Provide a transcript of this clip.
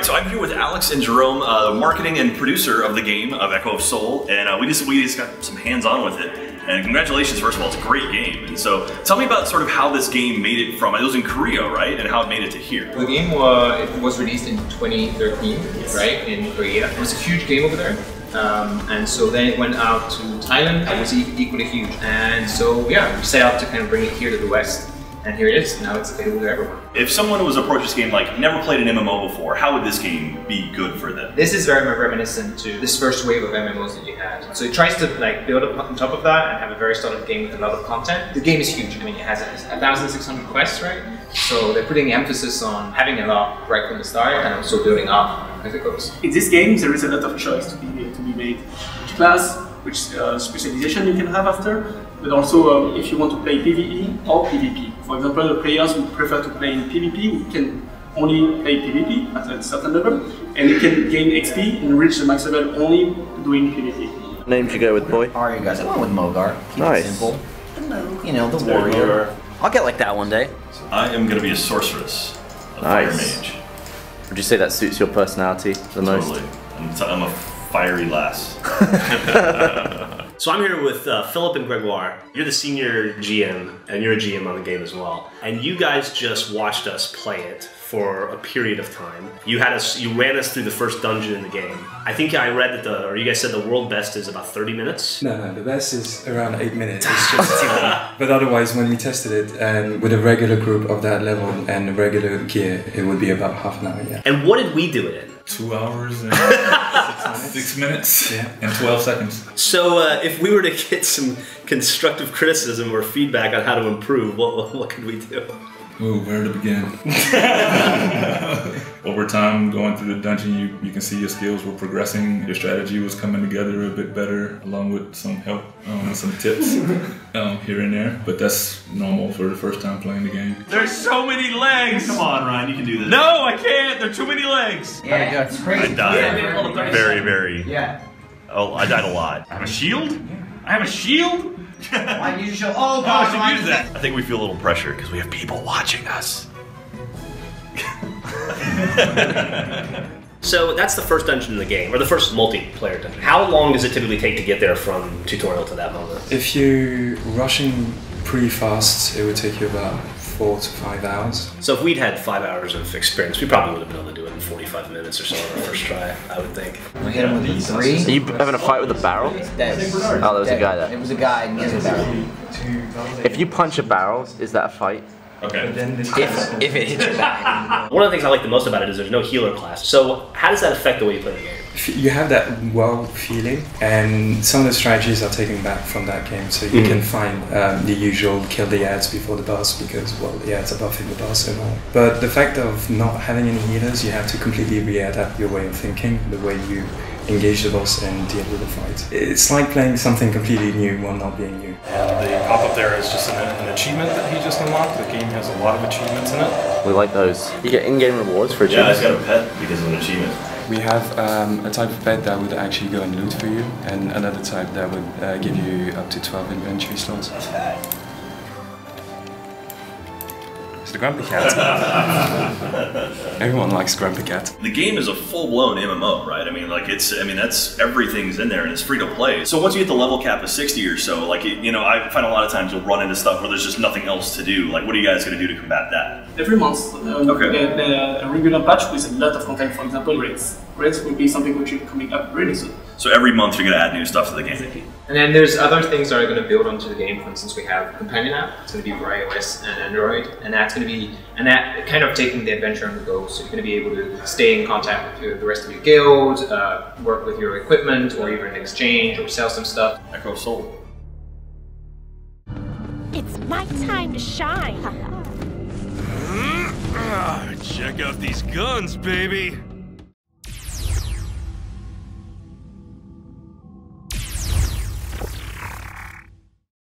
So I'm here with Alex and Jerome, marketing and producer of the game of Echo of Soul, and we just got some hands-on with it. And congratulations, first of all, it's a great game. And so tell me about sort of how this game made it from, it was in Korea, right? And how it made it to here. The game was released in 2013, yes, right, in Korea. It was a huge game over there. And so then it went out to Thailand, and it was equally huge. And so yeah, we set out to kind of bring it here to the West. And here it is, now it's available to everyone. If someone was approaching this game like never played an MMO before, how would this game be good for them? This is very reminiscent to this first wave of MMOs that you had. So it tries to like build up on top of that and have a very solid game with a lot of content. The game is huge. I mean, it has 1,600 quests, right? So they're putting emphasis on having a lot right from the start and also building up as it goes. In this game, there is a lot of choice to be made. Plus, which specialization you can have after, but also if you want to play PvE or PvP. For example, the players who prefer to play in PvP, we can only play PvP at a certain level, and you can gain XP and reach the max level only doing PvP. Names you go with, boy? How are you guys? I went with Mogar. Keep nice. It simple. Hello. You know, the warrior. I'll get like that one day. I am going to be a sorceress, a nice. Fire mage. Would you say that suits your personality the most? Totally. I'm a fiery lass. So I'm here with Philip and Gregoire. You're the senior GM, and you're a GM on the game as well. And you guys just watched us play it for a period of time. You ran us through the first dungeon in the game. I think I read that or you guys said the world best is about 30 minutes? No, the best is around 8 minutes. It's just but otherwise, when we tested it, and with a regular group of that level and the regular gear, it would be about half an hour, yeah. And what did we do it in? 2 hours and 6 minutes yeah. and 12 seconds. So if we were to get some constructive criticism or feedback on how to improve, what could we do? Ooh, where to begin? Over time, going through the dungeon, you can see your skills were progressing, your strategy was coming together a bit better, along with some help, some tips here and there. But that's normal for the first time playing the game. There's so many legs! Come on, Ryan, you can do this. No, I can't! There are too many legs! Yeah, it's crazy. I died. Yeah, very. Yeah. Oh, I died a lot. I have a shield? Yeah. I have a shield? Why did you show? Oh gosh, I should use that. I think we feel a little pressure because we have people watching us. So that's the first dungeon in the game, or the first multiplayer dungeon. How long does it typically take to get there from tutorial to that moment? If you're rushing pretty fast, it would take you about 4 to 5 hours. So if we'd had 5 hours of experience, we probably would have been able to do it in 45 minutes or so on our first try, I would think. We hit him with 3. Are you having a fight with a barrel? Oh, there was a guy there. It was a guy and he has a barrel. If you punch a barrel, is that a fight? Okay. If it hits your back. One of the things I like the most about it is there's no healer class. So how does that affect the way you play the game? You have that world feeling, and some of the strategies are taken back from that game. So you can find the usual kill the ads before the boss because, well, the ads are buffing the boss and all. But the fact of not having any healers, you have to completely re-adapt your way of thinking, the way you engage the boss and deal with the fight. It's like playing something completely new while not being new. The pop-up there is just an achievement that he just unlocked. The game has a lot of achievements in it. We like those. You get in-game rewards for achievements. Yeah, I just got a pet because of an achievement. We have a type of pet that would actually go and loot for you, and another type that would give you up to 12 inventory slots. It's the Grumpy Cat. Everyone likes Grumpy Cat. The game is a full-blown MMO, right? I mean, like that's everything's in there, and it's free to play. So once you hit the level cap of 60 or so, like you know, I find a lot of times you'll run into stuff where there's just nothing else to do. Like, what are you guys going to do to combat that? Every month, a regular patch with a lot of content. For example, raids. Raids will be something which is coming up really soon. So every month you're going to add new stuff to the game. And then there's other things that are going to build onto the game. For instance, we have Companion app. It's going to be for iOS and Android. And that's going to be an app kind of taking the adventure on the go. So you're going to be able to stay in contact with the rest of your guild, work with your equipment, or even exchange, or sell some stuff. Echo of Soul. It's my time to shine. Check out these guns, baby.